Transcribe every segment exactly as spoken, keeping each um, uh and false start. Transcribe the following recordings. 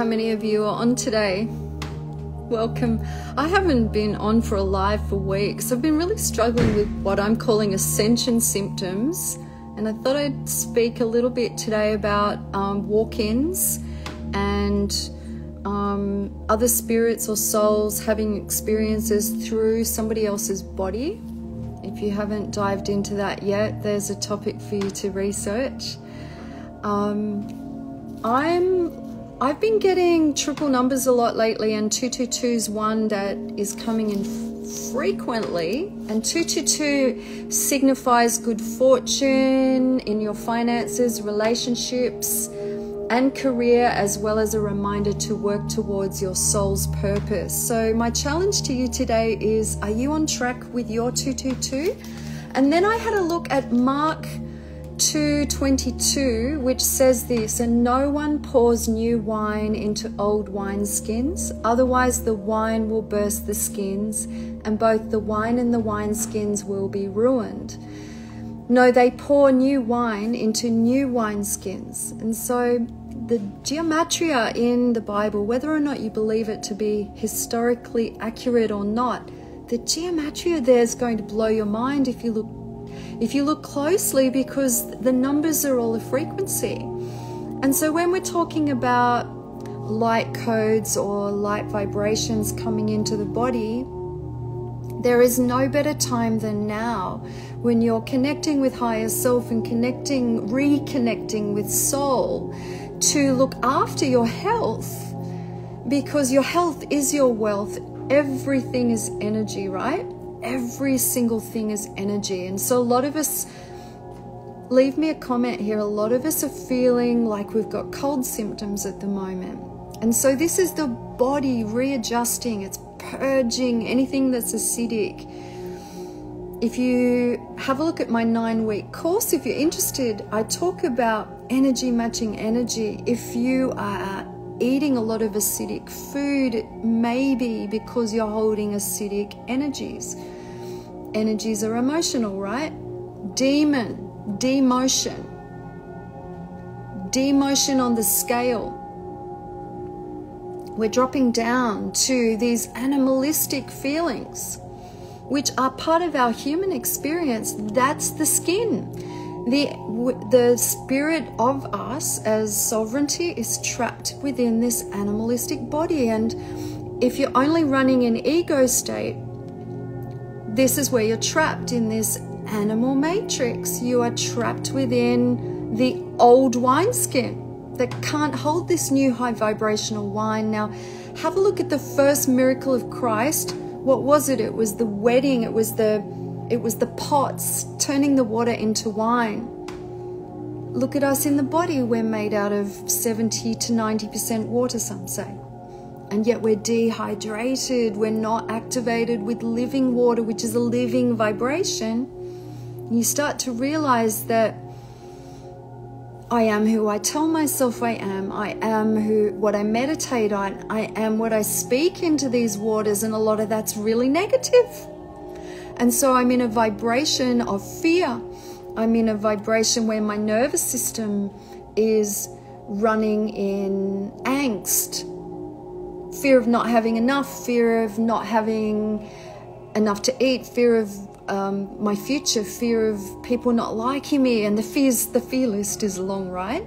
how many of you are on today. Welcome. I haven't been on for a live for weeks. I've been really struggling with what I'm calling ascension symptoms, and I thought I'd speak a little bit today about um, walk-ins and um, other spirits or souls having experiences through somebody else's body. If you haven't dived into that yet, there's a topic for you to research. Um, I'm, I've been getting triple numbers a lot lately, and two two two is one that is coming in frequently. And two two two signifies good fortune in your finances, relationships, and career, as well as a reminder to work towards your soul's purpose. So my challenge to you today is, are you on track with your two two two? And then I had a look at Mark two twenty-two, which says this: and no one pours new wine into old wineskins, otherwise the wine will burst the skins, and both the wine and the wineskins will be ruined. No, they pour new wine into new wineskins. And so the gematria in the Bible, whether or not you believe it to be historically accurate or not, the gematria there is going to blow your mind if you look, if you look closely, because the numbers are all a frequency. And so when we're talking about light codes or light vibrations coming into the body, there is no better time than now, when you're connecting with higher self and connecting, reconnecting with soul, to look after your health, because your health is your wealth. Everything is energy, right? Every single thing is energy. And so a lot of us, leave me a comment here, a lot of us are feeling like we've got cold symptoms at the moment. And so this is the body readjusting, it's purging anything that's acidic. If you have a look at my nine-week course, if you're interested, I talk about energy matching energy. If you are eating a lot of acidic food, maybe because you're holding acidic energies. Energies are emotional, right? Demon, demotion, demotion on the scale. We're dropping down to these animalistic feelings, which are part of our human experience. That's the skin. The, the spirit of us as sovereignty is trapped within this animalistic body. And if you're only running an ego state, this is where you're trapped in this animal matrix. You are trapped within the old wineskin that can't hold this new high vibrational wine. Now, have a look at the first miracle of Christ. What was it? It was the wedding. It was the, it was the pots turning the water into wine. Look at us in the body. We're made out of seventy to ninety percent water, some say. And yet we're dehydrated. We're not activated with living water, which is a living vibration. And you start to realize that I am who I tell myself I am. I am who what I meditate on. I am what I speak into these waters, and a lot of that's really negative. And so I'm in a vibration of fear. I'm in a vibration where my nervous system is running in angst, fear of not having enough, fear of not having enough to eat, fear of Um, my future, fear of people not liking me, and the fears, the fear list is long, right?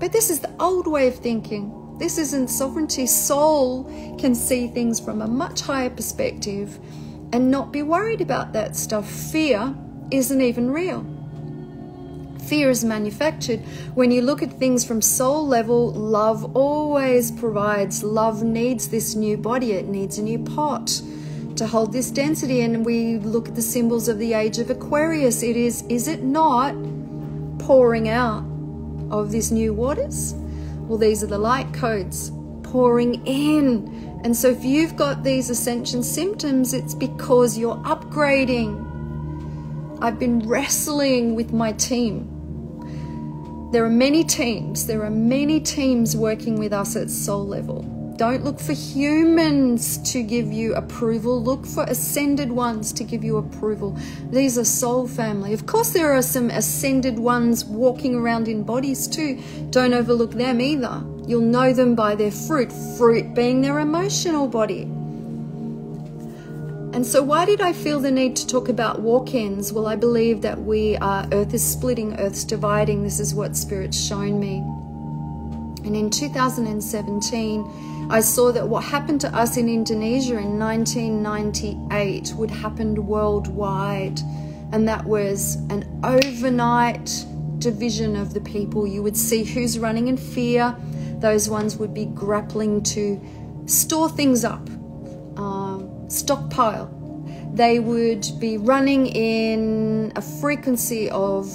But this is the old way of thinking. This isn't sovereignty. Soul can see things from a much higher perspective and not be worried about that stuff. Fear isn't even real. Fear is manufactured. When you look at things from soul level, love always provides. Love needs this new body. It needs a new pot to hold this density. And we look at the symbols of the age of Aquarius. It is, is it not pouring out of these new waters? Well, these are the light codes pouring in. And so if you've got these ascension symptoms, it's because you're upgrading. I've been wrestling with my team. There are many teams. There are many teams working with us at soul level. Don't look for humans to give you approval. Look for ascended ones to give you approval. These are soul family. Of course, there are some ascended ones walking around in bodies too. Don't overlook them either. You'll know them by their fruit, fruit being their emotional body. And so why did I feel the need to talk about walk-ins? Well, I believe that we are, earth is splitting, earth's dividing. This is what Spirit's shown me. And in two thousand seventeen, I saw that what happened to us in Indonesia in nineteen ninety-eight would happen worldwide. And that was an overnight division of the people. You would see who's running in fear. Those ones would be grappling to store things up. Um, stockpile. They would be running in a frequency of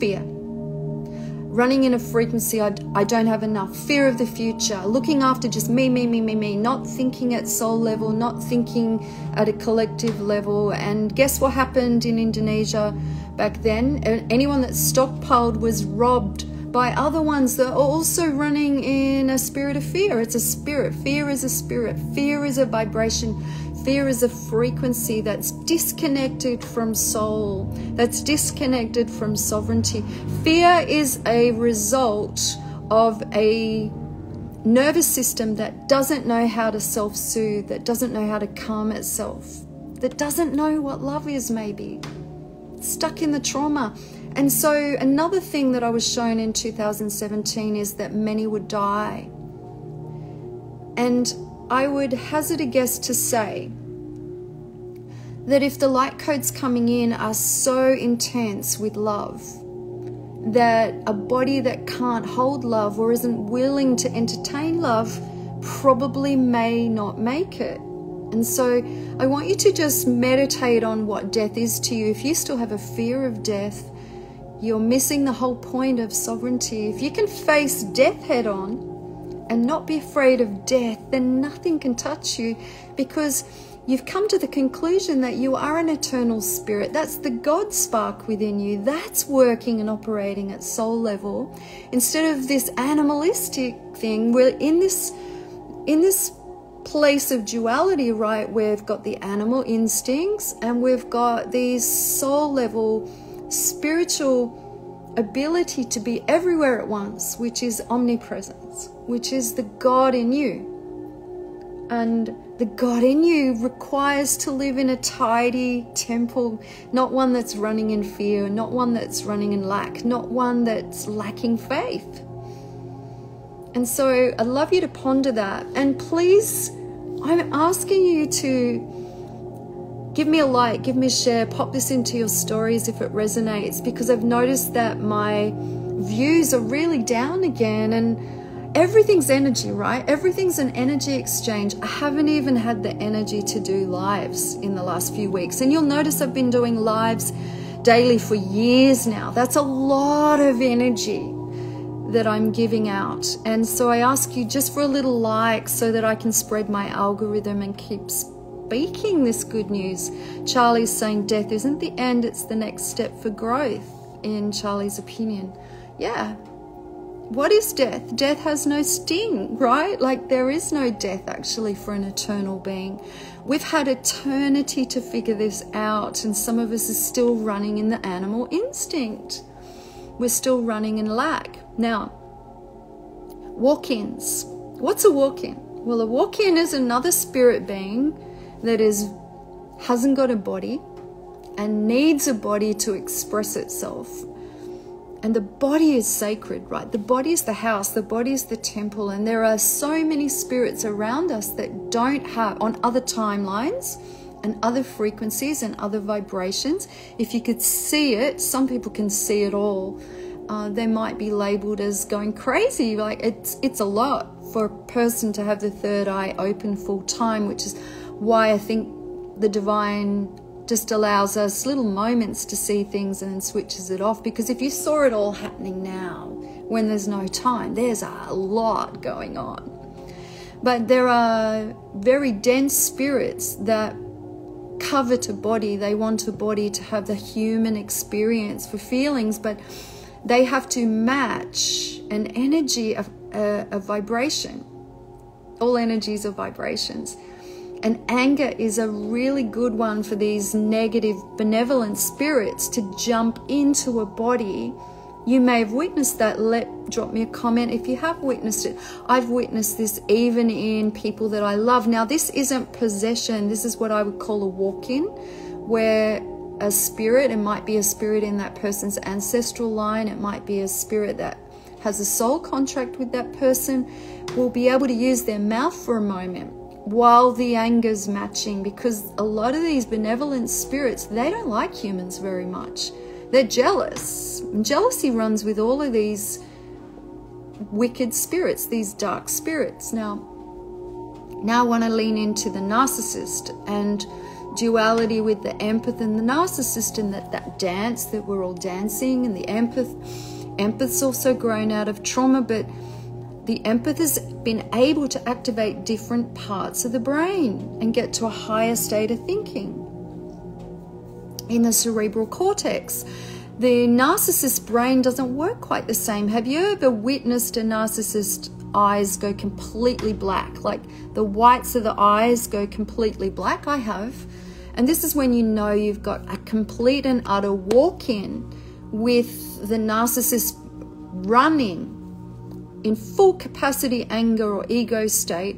fear, running in a frequency I, I don't have enough, fear of the future, looking after just me, me, me, me, me, not thinking at soul level, not thinking at a collective level. And guess what happened in Indonesia back then? Anyone that stockpiled was robbed by other ones that are also running in a spirit of fear. It's a spirit. Fear is a spirit. Fear is a vibration. Fear is a frequency that's disconnected from soul, that's disconnected from sovereignty. Fear is a result of a nervous system that doesn't know how to self-soothe, that doesn't know how to calm itself, that doesn't know what love is maybe, stuck in the trauma. And so another thing that I was shown in two thousand seventeen is that many would die. And I would hazard a guess to say that if the light codes coming in are so intense with love, that a body that can't hold love or isn't willing to entertain love probably may not make it. And so I want you to just meditate on what death is to you. If you still have a fear of death, you're missing the whole point of sovereignty. If you can face death head on and not be afraid of death, then nothing can touch you, because you've come to the conclusion that you are an eternal spirit. That's the God spark within you. That's working and operating at soul level. Instead of this animalistic thing, we're in this, in this place of duality, right? We've got the animal instincts and we've got these soul level spiritual ability to be everywhere at once, which is omnipresence, which is the God in you. And the God in you requires to live in a tidy temple, not one that's running in fear, not one that's running in lack, not one that's lacking faith. And so I'd love you to ponder that. And please, I'm asking you to give me a like, give me a share, pop this into your stories if it resonates, because I've noticed that my views are really down again. And everything's energy, right? Everything's an energy exchange. I haven't even had the energy to do lives in the last few weeks. And you'll notice I've been doing lives daily for years now. That's a lot of energy that I'm giving out. And so I ask you just for a little like so that I can spread my algorithm and keep spreading. Speaking this good news. Charlie's saying death isn't the end, it's the next step for growth, in Charlie's opinion. Yeah. What is death? Death has no sting, right? Like, there is no death actually for an eternal being. We've had eternity to figure this out, and some of us are still running in the animal instinct. We're still running in lack. Now, walk-ins. What's a walk-in? Well, a walk-in is another spirit being that is hasn't got a body and needs a body to express itself. And the body is sacred, right? The body is the house, the body is the temple. And there are so many spirits around us that don't have, on other timelines and other frequencies and other vibrations. If you could see it, some people can see it all, uh, they might be labeled as going crazy. Like, it's, it's a lot for a person to have the third eye open full time, which is why I think the divine just allows us little moments to see things and then switches it off. Because if you saw it all happening now, when there's no time, there's a lot going on. But there are very dense spirits that covet a body. They want a body to have the human experience for feelings, but they have to match an energy, a, a, a vibration. All energies are vibrations. And anger is a really good one for these negative, benevolent spirits to jump into a body you may have witnessed that. Let drop me a comment if you have witnessed it. I've witnessed this even in people that I love. Now, this isn't possession. This is what I would call a walk-in, where a spirit, it might be a spirit in that person's ancestral line, it might be a spirit that has a soul contract with that person, will be able to use their mouth for a moment while the anger's matching, because a lot of these benevolent spirits, they don't like humans very much. They're jealous. Jealousy runs with all of these wicked spirits, these dark spirits. Now, now I want to lean into the narcissist and duality with the empath and the narcissist, and that, that dance that we're all dancing. And the empath, empath's also grown out of trauma, but the empath has been able to activate different parts of the brain and get to a higher state of thinking in the cerebral cortex. The narcissist's brain doesn't work quite the same. Have you ever witnessed a narcissist's eyes go completely black? Like the whites of the eyes go completely black? I have. And this is when you know you've got a complete and utter walk-in with the narcissist running in full capacity anger or ego state,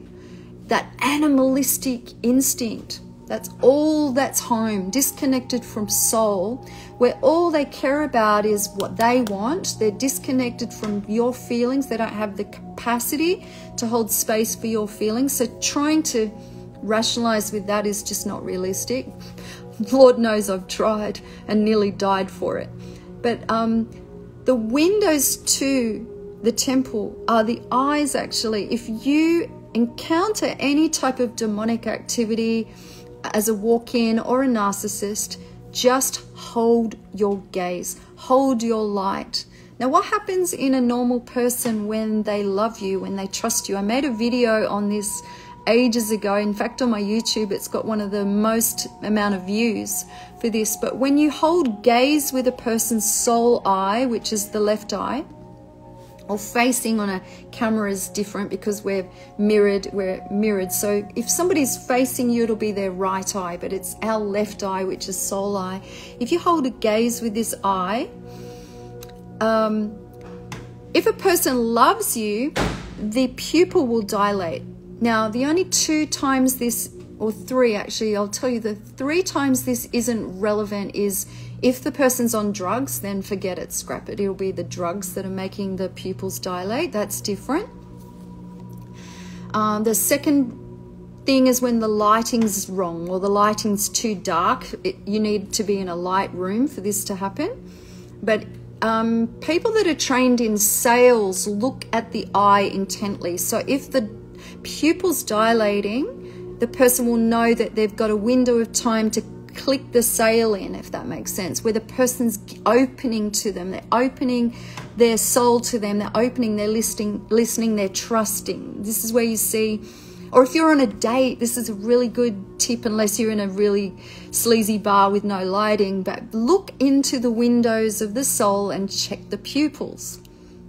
that animalistic instinct. That's all that's home, disconnected from soul, where all they care about is what they want. They're disconnected from your feelings. They don't have the capacity to hold space for your feelings. So trying to rationalize with that is just not realistic. Lord knows I've tried and nearly died for it. But um, the windows to the temple are the eyes, actually. If you encounter any type of demonic activity as a walk-in or a narcissist, just hold your gaze, hold your light. Now, what happens in a normal person when they love you, when they trust you? I made a video on this ages ago. In fact, on my YouTube, it's got one of the most amount of views for this. But when you hold gaze with a person's soul eye, which is the left eye, or facing on a camera is different because we're mirrored, we're mirrored. So if somebody's facing you, it'll be their right eye, but it's our left eye, which is soul eye. If you hold a gaze with this eye, um, if a person loves you, the pupil will dilate. Now, the only two times this, or three actually, I'll tell you the three times this isn't relevant is if the person's on drugs, then forget it, scrap it. It'll be the drugs that are making the pupils dilate. That's different. Um, the second thing is when the lighting's wrong or the lighting's too dark. It, you need to be in a light room for this to happen. But um, people that are trained in sales look at the eye intently. So if the pupil's dilating, the person will know that they've got a window of time to click the sale in, if that makes sense, where the person's opening to them, they're opening their soul to them, they're opening, they're listening, listening, they're trusting. This is where you see, or if you're on a date, this is a really good tip, unless you're in a really sleazy bar with no lighting, but look into the windows of the soul and check the pupils.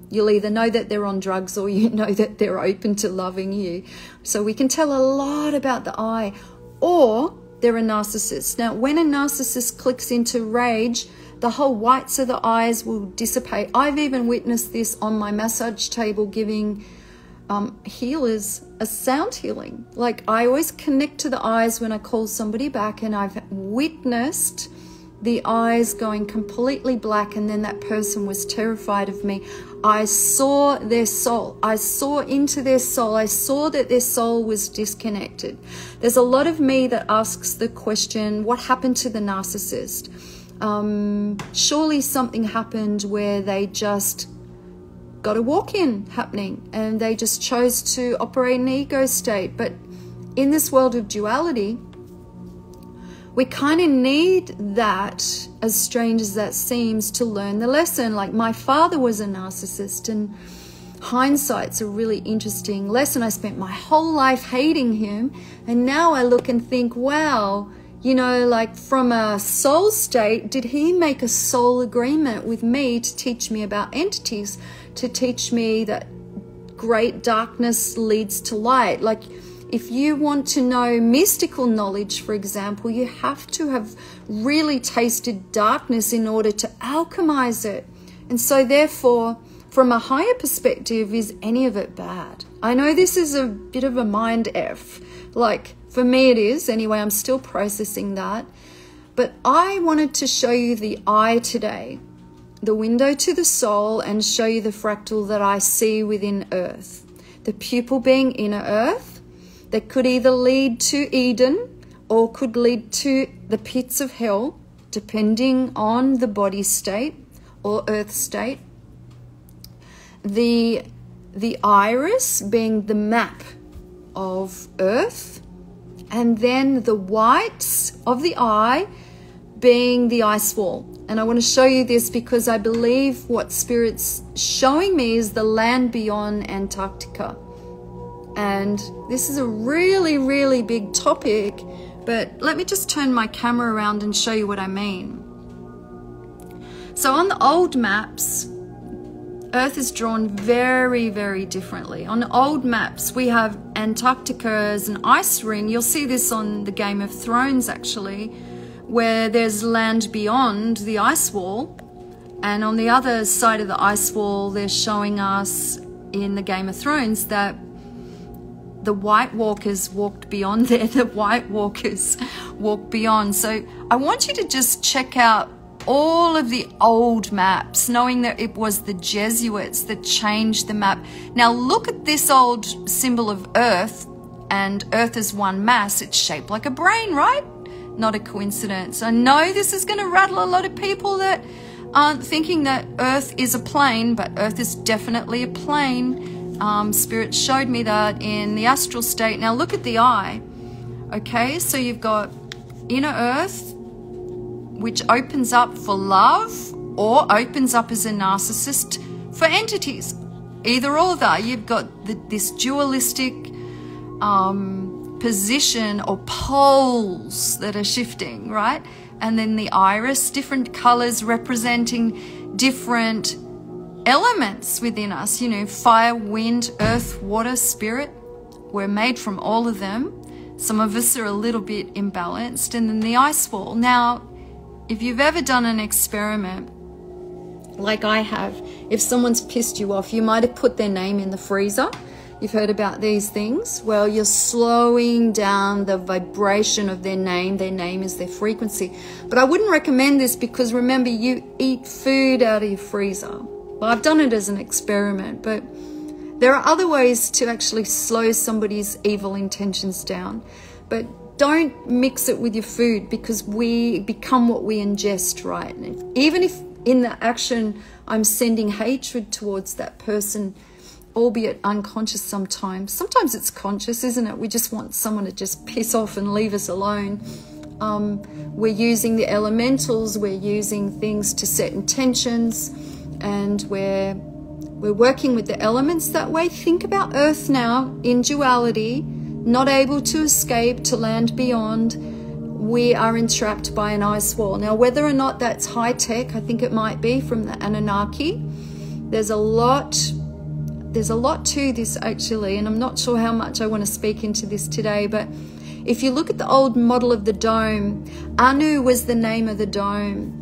You'll either know that they're on drugs or you know that they're open to loving you. So we can tell a lot about the eye, or they're a narcissist. Now, when a narcissist clicks into rage, the whole whites of the eyes will dissipate. I've even witnessed this on my massage table giving um, healers a sound healing. Like, I always connect to the eyes when I call somebody back, and I've witnessed the eyes going completely black, and then that person was terrified of me. I saw their soul. I saw into their soul. I saw that their soul was disconnected. There's a lot of me that asks the question, what happened to the narcissist? Um, surely something happened where they just got a walk-in happening and they just chose to operate in an ego state. But in this world of duality, we kind of need that, as strange as that seems, to learn the lesson. Like, my father was a narcissist, and hindsight's a really interesting lesson. I spent my whole life hating him, and now I look and think, wow, you know, like from a soul state, did he make a soul agreement with me to teach me about entities, to teach me that great darkness leads to light? Like, if you want to know mystical knowledge, for example, you have to have really tasted darkness in order to alchemize it. And so therefore, from a higher perspective, is any of it bad? I know this is a bit of a mind F. Like, for me it is. Anyway, I'm still processing that. But I wanted to show you the eye today, the window to the soul, and show you the fractal that I see within Earth. The pupil being inner Earth, that could either lead to Eden or could lead to the pits of hell, depending on the body state or Earth state. The, the iris being the map of Earth, and then the whites of the eye being the ice wall. And I want to show you this because I believe what Spirit's showing me is the land beyond Antarctica. And this is a really, really big topic, but let me just turn my camera around and show you what I mean. So on the old maps, Earth is drawn very, very differently. On old maps, we have Antarctica as an ice ring. You'll see this on the Game of Thrones, actually, where there's land beyond the ice wall. And on the other side of the ice wall, they're showing us in the Game of Thrones that the White Walkers walked beyond there. The White Walkers walked beyond. So I want you to just check out all of the old maps, knowing that it was the Jesuits that changed the map. Now look at this old symbol of Earth, and Earth is one mass. It's shaped like a brain, right? Not a coincidence. I know this is going to rattle a lot of people that aren't thinking that Earth is a plane, but Earth is definitely a plane. Um, Spirit showed me that in the astral state. Now look at the eye. Okay, so you've got inner Earth, which opens up for love or opens up as a narcissist for entities. Either or that. You've got the, this dualistic um, position or poles that are shifting, right? And then the iris, different colors representing different elements within us. You know, fire, wind, earth, water, spirit. We're made from all of them. Some of us are a little bit imbalanced. And then the ice wall. Now, if you've ever done an experiment like I have, if someone's pissed you off, you might have put their name in the freezer. You've heard about these things. Well, you're slowing down the vibration of their name. Their name is their frequency. But I wouldn't recommend this because, remember, you eat food out of your freezer. Well, I've done it as an experiment, but there are other ways to actually slow somebody's evil intentions down. But don't mix it with your food, because we become what we ingest, right? And even if in the action I'm sending hatred towards that person, albeit unconscious sometimes. Sometimes it's conscious, isn't it? We just want someone to just piss off and leave us alone. Um, we're using the elementals, we're using things to set intentions, and we're, we're working with the elements that way. Think about Earth now in duality. Not able to escape to land beyond, we are entrapped by an ice wall. Now, whether or not that's high tech, I think it might be from the Anunnaki. There's a lot, there's a lot to this actually, and I'm not sure how much I want to speak into this today, but if you look at the old model of the dome, Anu was the name of the dome.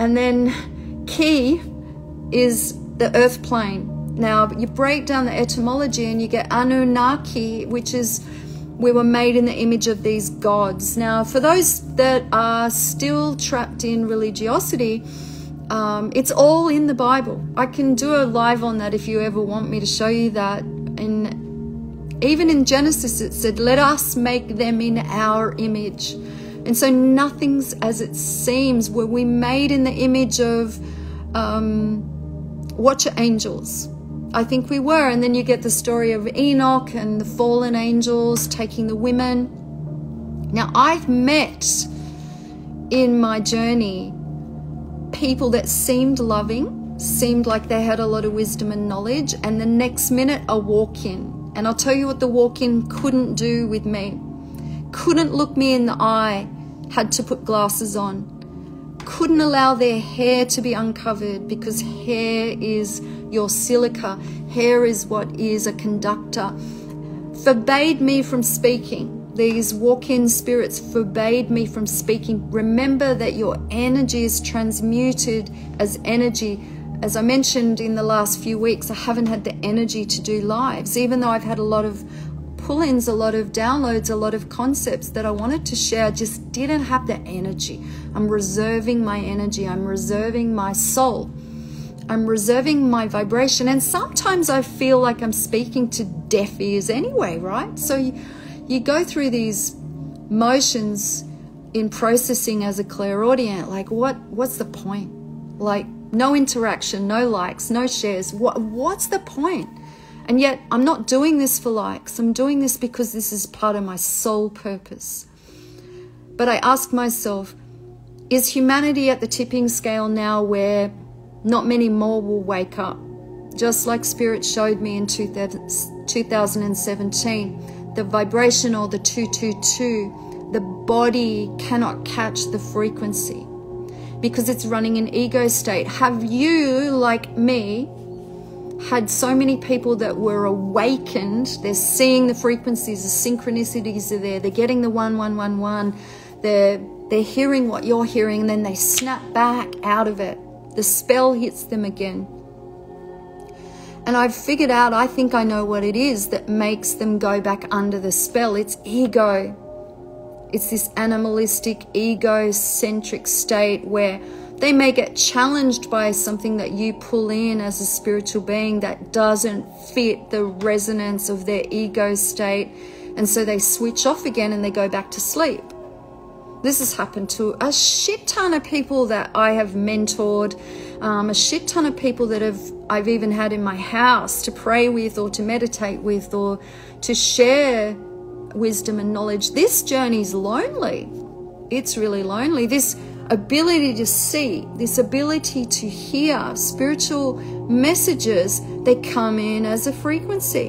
And then Ki is the earth plane. Now, you break down the etymology and you get Anunnaki, which is we were made in the image of these gods. Now, for those that are still trapped in religiosity, um, it's all in the Bible. I can do a live on that if you ever want me to show you that. And even in Genesis, it said, let us make them in our image. And so nothing's as it seems. Were we made in the image of um, watcher angels? I think we were. And then you get the story of Enoch and the fallen angels taking the women. Now, I've met in my journey people that seemed loving, seemed like they had a lot of wisdom and knowledge, and the next minute a walk-in. And I'll tell you what the walk-in couldn't do with me. Couldn't look me in the eye, had to put glasses on. Couldn't allow their hair to be uncovered, because hair is your silica. Hair is what is a conductor. Forbade me from speaking. These walk-in spirits forbade me from speaking. Remember that your energy is transmuted as energy. As I mentioned in the last few weeks, I haven't had the energy to do lives, even though I've had a lot of pull-ins, a lot of downloads, a lot of concepts that I wanted to share. I just didn't have the energy. I'm reserving my energy. I'm reserving my soul. I'm reserving my vibration. And sometimes I feel like I'm speaking to deaf ears anyway, right? So you, you go through these motions in processing as a clairaudient, like what what's the point? Like no interaction, no likes, no shares. What what's the point? And yet I'm not doing this for likes. I'm doing this because this is part of my soul purpose. But I ask myself, is humanity at the tipping scale now where not many more will wake up? Just like Spirit showed me in two thousand seventeen, the vibration or the two two two, the body cannot catch the frequency because it's running an ego state. Have you, like me, had so many people that were awakened? They're seeing the frequencies, the synchronicities are there. They're getting the one, one, one, one. They're, they're hearing what you're hearing, and then they snap back out of it. The spell hits them again. And I've figured out, I think I know what it is that makes them go back under the spell. It's ego. It's this animalistic, egocentric state where they may get challenged by something that you pull in as a spiritual being that doesn't fit the resonance of their ego state. And so they switch off again and they go back to sleep. This has happened to a shit ton of people that I have mentored, um, a shit ton of people that have I've even had in my house to pray with or to meditate with or to share wisdom and knowledge. This journey is lonely. It's really lonely. This ability to see, this ability to hear spiritual messages, they come in as a frequency.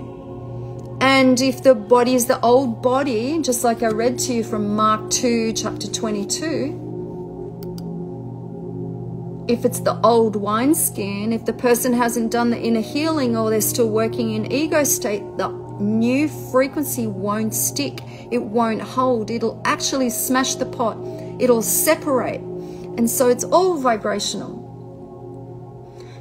And if the body is the old body, just like I read to you from Mark two, chapter twenty-two, if it's the old wineskin, if the person hasn't done the inner healing or they're still working in ego state, the new frequency won't stick. It won't hold. It'll actually smash the pot. It'll separate. And so it's all vibrational.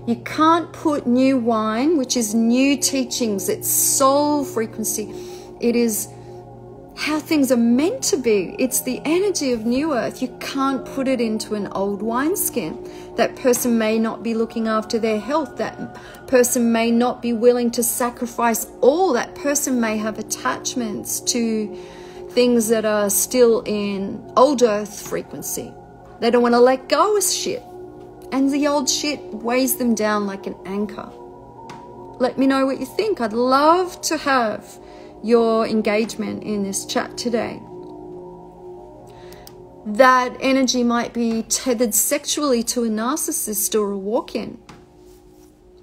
You can't put new wine, which is new teachings, it's soul frequency. It is how things are meant to be. It's the energy of new earth. You can't put it into an old wineskin. That person may not be looking after their health. That person may not be willing to sacrifice all. That person may have attachments to things that are still in old earth frequency. They don't want to let go of shit. And the old shit weighs them down like an anchor. Let me know what you think. I'd love to have your engagement in this chat today. That energy might be tethered sexually to a narcissist or a walk-in,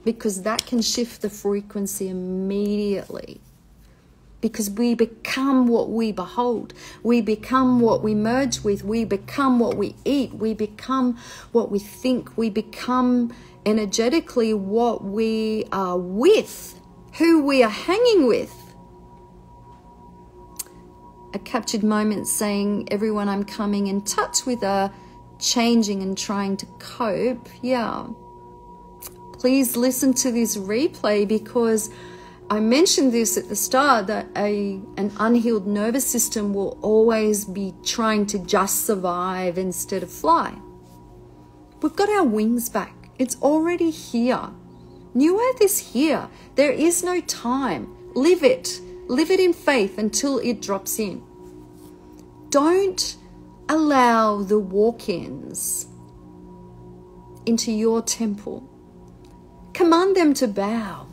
because that can shift the frequency immediately. Because we become what we behold. We become what we merge with. We become what we eat. We become what we think. We become energetically what we are with, who we are hanging with. A captured moment saying, everyone I'm coming in touch with are changing and trying to cope. Yeah. Please listen to this replay, because I mentioned this at the start, that a, an unhealed nervous system will always be trying to just survive instead of fly. We've got our wings back. It's already here. New Earth is here. There is no time. Live it. Live it in faith until it drops in. Don't allow the walk-ins into your temple. Command them to bow.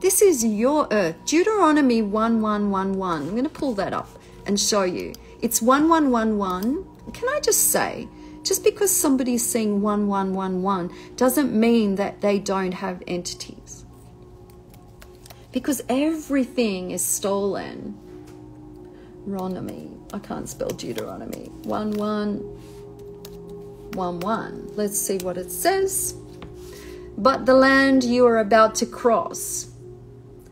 This is your earth. Deuteronomy one one one one. I'm going to pull that up and show you. It's one one one one. Can I just say, just because somebody's seeing one one one one doesn't mean that they don't have entities. Because everything is stolen. Deuteronomy. I can't spell Deuteronomy. one one one one. Let's see what it says. But the land you are about to cross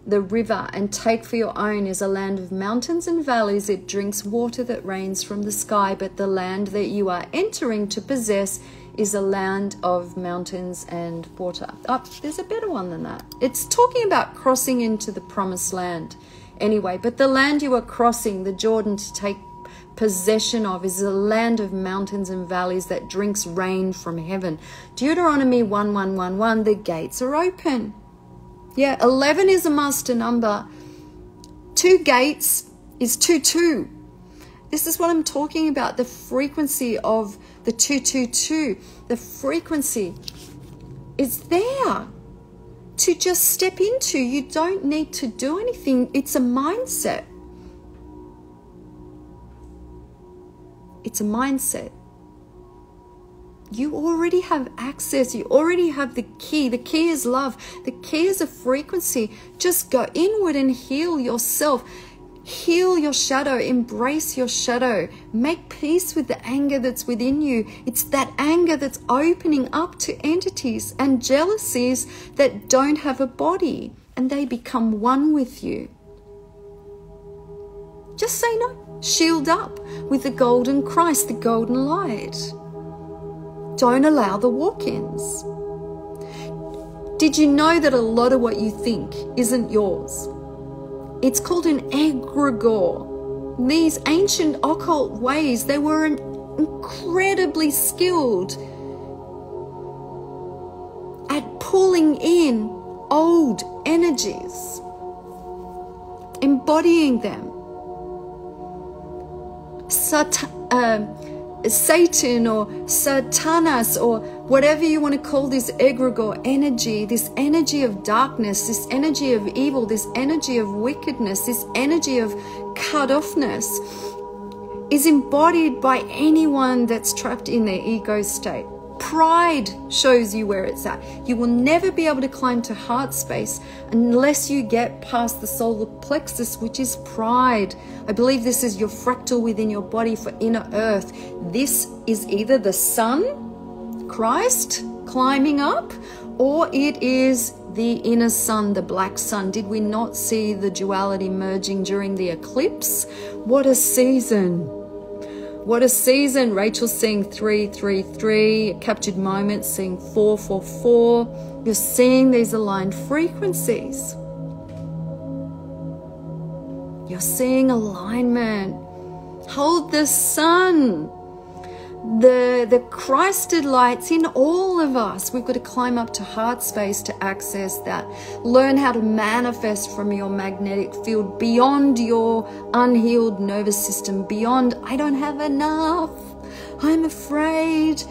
the river and take for your own is a land of mountains and valleys. It drinks water that rains from the sky, but the land that you are entering to possess is a land of mountains and water. Oh, there's a better one than that. It's talking about crossing into the promised land anyway. But the land you are crossing, the Jordan, to take possession of is a land of mountains and valleys that drinks rain from heaven. Deuteronomy one one one one, the gates are open. Yeah, eleven is a master number. Two gates is two two. This is what I'm talking about, the frequency of the two two two. The frequency is there to just step into. You don't need to do anything. It's a mindset. It's a mindset. You already have access. You already have the key. The key is love. The key is a frequency. Just go inward and heal yourself. Heal your shadow. Embrace your shadow. Make peace with the anger that's within you. It's that anger that's opening up to entities and jealousies that don't have a body, and they become one with you. Just say no. Shield up with the golden Christ, the golden light. Don't allow the walk-ins. Did you know that a lot of what you think isn't yours? It's called an egregore. These ancient occult ways, they were incredibly skilled at pulling in old energies, embodying them. Sat uh, Satan or Satanas or whatever you want to call this egregore energy, this energy of darkness, this energy of evil, this energy of wickedness, this energy of cut-offness is embodied by anyone that's trapped in their ego state. Pride shows you where it's at. You will never be able to climb to heart space unless you get past the solar plexus, which is pride. I believe this is your fractal within your body for inner earth. This is either the sun, Christ, climbing up, or it is the inner sun, the black sun. Did we not see the duality merging during the eclipse? What a season! What a season. Rachel's seeing three three three, captured moments, seeing four four four. You're seeing these aligned frequencies. You're seeing alignment. Hold the sun, the, the Christed lights in all of us. We've got to climb up to heart space to access that. Learn how to manifest from your magnetic field beyond your unhealed nervous system, beyond I don't have enough, I'm afraid,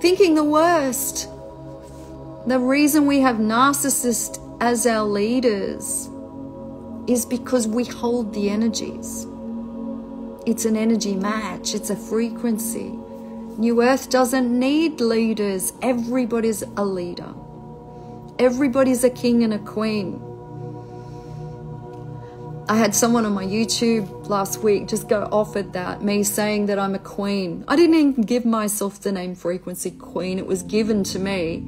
thinking the worst. The reason we have narcissists as our leaders is because we hold the energies. It's an energy match. It's a frequency. New Earth doesn't need leaders. Everybody's a leader. Everybody's a king and a queen. I had someone on my YouTube last week just go off at that, me saying that I'm a queen. I didn't even give myself the name Frequency Queen. It was given to me.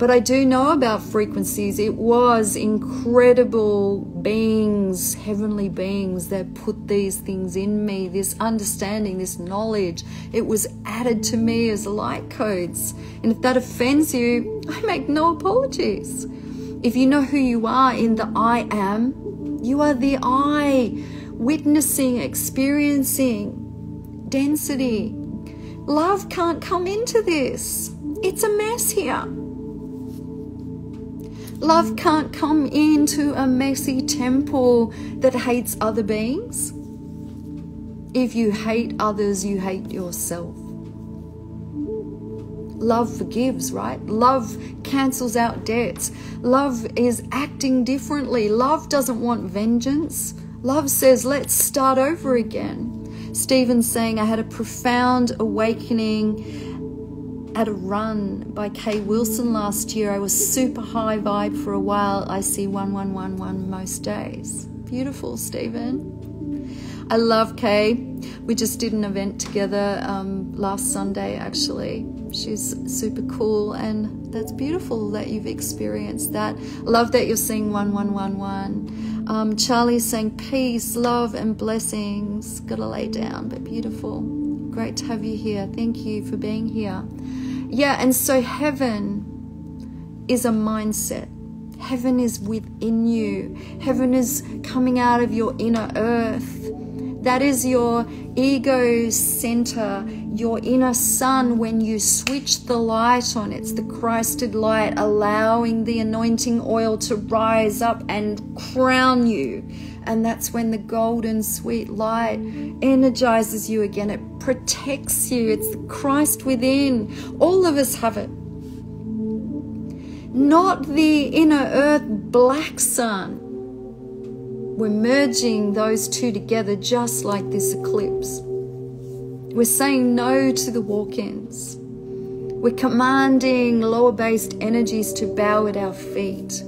But I do know about frequencies. It was incredible beings, heavenly beings, that put these things in me, this understanding, this knowledge. It was added to me as light codes. And if that offends you, I make no apologies. If you know who you are in the I am, you are the I, witnessing, experiencing density. Love can't come into this. It's a mess here. Love can't come into a messy temple that hates other beings. If you hate others, you hate yourself. Love forgives, right? Love cancels out debts. Love is acting differently. Love doesn't want vengeance. Love says, let's start over again. Stephen's saying, I had a profound awakening at a run by Kay Wilson last year. I was super high vibe for a while. I see one one one one most days. Beautiful, Stephen. I love Kay. We just did an event together um, last Sunday, actually. She's super cool, and that's beautiful that you've experienced that. I love that you're seeing one one one one. Um, Charlie's saying peace, love, and blessings. Gotta lay down, but beautiful. Great to have you here. Thank you for being here. Yeah, and so heaven is a mindset. Heaven is within you. Heaven is coming out of your inner earth. That is your ego center, your inner sun. When you switch the light on, it's the Christed light, allowing the anointing oil to rise up and crown you. And that's when the golden sweet light energizes you again. It protects you. It's the Christ within. All of us have it. Not the inner earth black sun. We're merging those two together, just like this eclipse. We're saying no to the walk-ins. We're commanding lower-based energies to bow at our feet.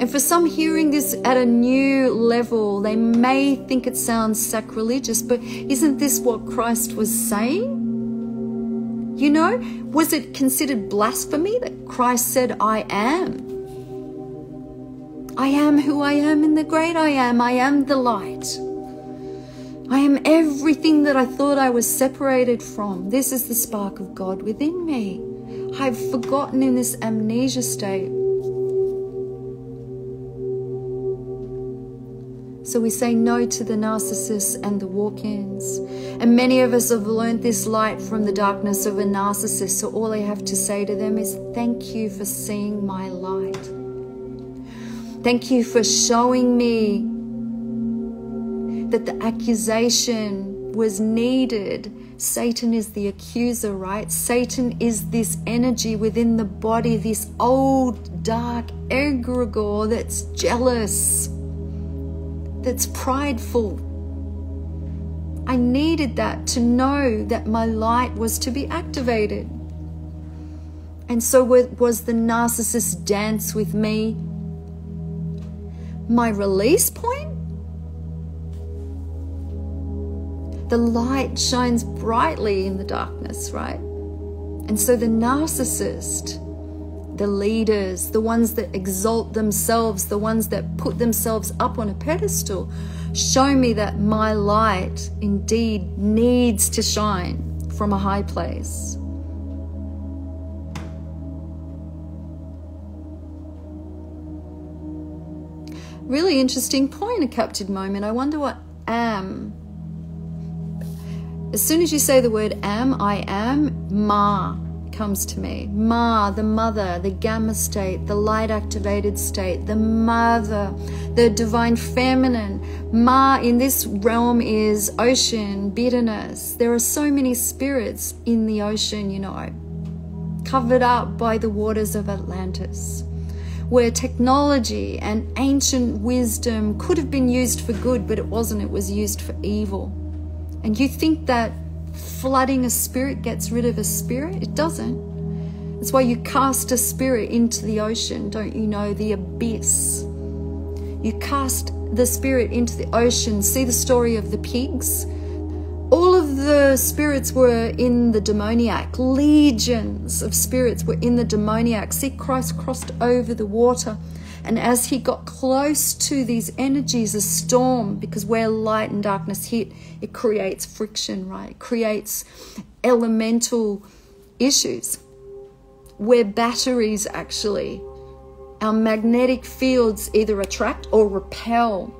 And for some hearing this at a new level, they may think it sounds sacrilegious, but isn't this what Christ was saying? You know, was it considered blasphemy that Christ said, I am? I am who I am in the great I am. I am the light. I am everything that I thought I was separated from. This is the spark of God within me. I've forgotten in this amnesia state. So we say no to the narcissists and the walk-ins. And many of us have learned this light from the darkness of a narcissist. So all I have to say to them is, thank you for seeing my light. Thank you for showing me that the accusation was needed. Satan is the accuser, right? Satan is this energy within the body, this old dark egregore that's jealous, that's prideful. I needed that to know that my light was to be activated. And so it was the narcissist dance with me. My release point? The light shines brightly in the darkness, right? And so the narcissist, the leaders, the ones that exalt themselves, the ones that put themselves up on a pedestal, show me that my light indeed needs to shine from a high place. Really interesting point, a captured moment. I wonder what am. As soon as you say the word am, I am, Ma comes to me. Ma, the mother, the gamma state, the light activated state, the mother, the divine feminine. Ma in this realm is ocean, bitterness. There are so many spirits in the ocean, you know, covered up by the waters of Atlantis, where technology and ancient wisdom could have been used for good, but it wasn't. It was used for evil. And you think that flooding a spirit gets rid of a spirit? It doesn't. That's why you cast a spirit into the ocean, don't you know, the abyss. You cast the spirit into the ocean. See the story of the pigs? All of the spirits were in the demoniac. Legions of spirits were in the demoniac. See, Christ crossed over the water. And as he got close to these energies, a storm, because where light and darkness hit, it creates friction, right? It creates elemental issues. We're batteries, actually. Our magnetic fields either attract or repel.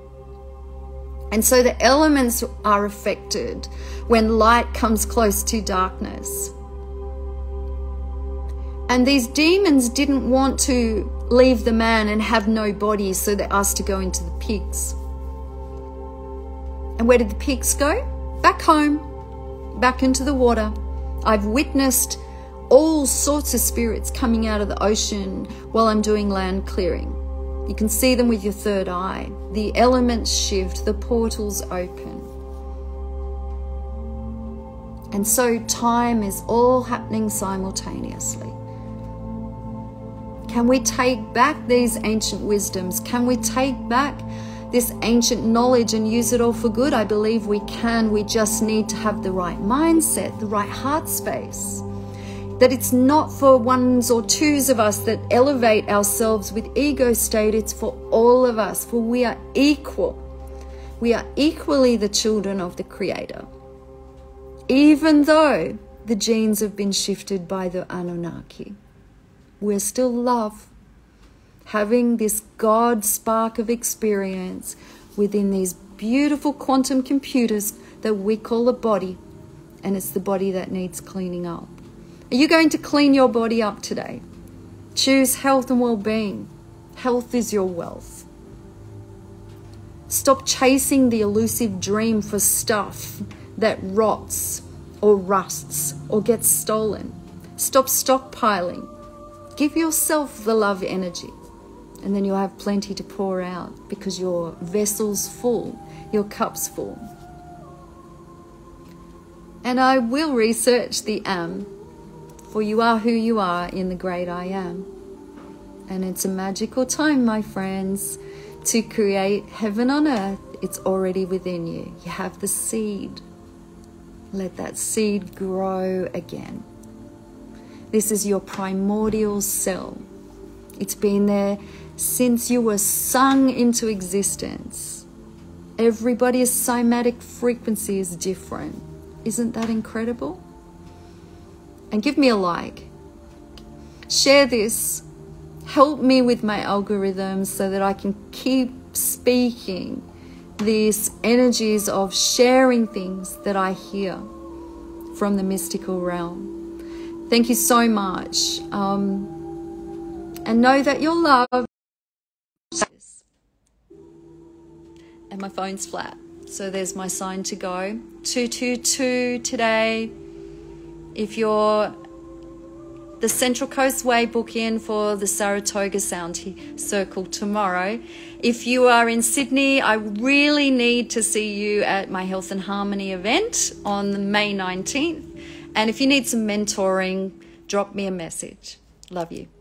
And so the elements are affected when light comes close to darkness. And these demons didn't want to leave the man and have no body, so they asked to go into the pigs. And where did the pigs go? Back home, back into the water. I've witnessed all sorts of spirits coming out of the ocean while I'm doing land clearing. You can see them with your third eye. The elements shift, the portals open. And so time is all happening simultaneously. Can we take back these ancient wisdoms? Can we take back this ancient knowledge and use it all for good? I believe we can. We just need to have the right mindset, the right heart space. That it's not for ones or twos of us that elevate ourselves with ego state. It's for all of us, for we are equal. We are equally the children of the Creator. Even though the genes have been shifted by the Anunnaki. We're still love, having this God spark of experience within these beautiful quantum computers that we call the body, and it's the body that needs cleaning up. Are you going to clean your body up today? Choose health and well-being. Health is your wealth. Stop chasing the elusive dream for stuff that rots or rusts or gets stolen. Stop stockpiling. Give yourself the love energy, and then you'll have plenty to pour out because your vessel's full, your cup's full. And I will research the am, for you are who you are in the great I am. And it's a magical time, my friends, to create heaven on earth. It's already within you. You have the seed. Let that seed grow again. This is your primordial cell. It's been there since you were sung into existence. Everybody's cymatic frequency is different. Isn't that incredible? And give me a like. Share this. Help me with my algorithms so that I can keep speaking these energies of sharing things that I hear from the mystical realm. Thank you so much. Um, And know that your love. And my phone's flat, so there's my sign to go. two two two today. If you're the Central Coast way, book in for the Saratoga Sound Circle tomorrow. If you are in Sydney, I really need to see you at my Health and Harmony event on May nineteenth. And if you need some mentoring, drop me a message. Love you.